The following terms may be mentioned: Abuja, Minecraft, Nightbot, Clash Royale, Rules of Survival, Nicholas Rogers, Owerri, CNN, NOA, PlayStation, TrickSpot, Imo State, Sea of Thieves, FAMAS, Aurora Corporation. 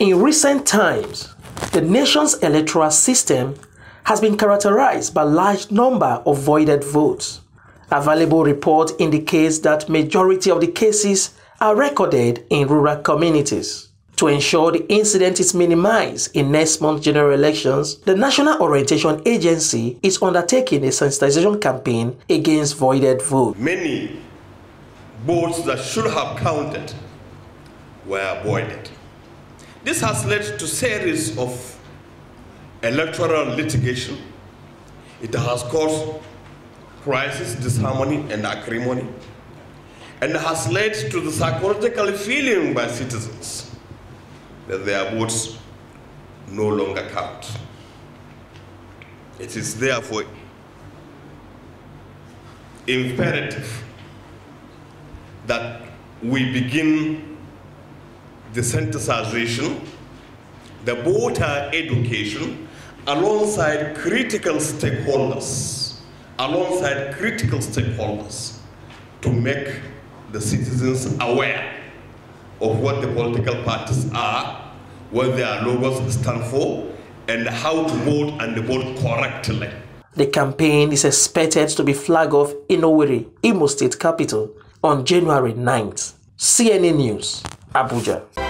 In recent times, the nation's electoral system has been characterized by a large number of voided votes. Available report indicates that majority of the cases are recorded in rural communities. To ensure the incident is minimized in next month's general elections, the National Orientation Agency is undertaking a sensitization campaign against voided votes. Many votes that should have counted were voided. This has led to a series of electoral litigation. It has caused crisis, disharmony, and acrimony, and has led to the psychological feeling by citizens that their votes no longer count. It is therefore imperative that we begin the sensitization, the voter education, alongside critical stakeholders, to make the citizens aware of what the political parties are, what their logos stand for, and how to vote and vote correctly. The campaign is expected to be flagged off in Owerri, Imo State capital, on January 9th. CNN News, Abuja.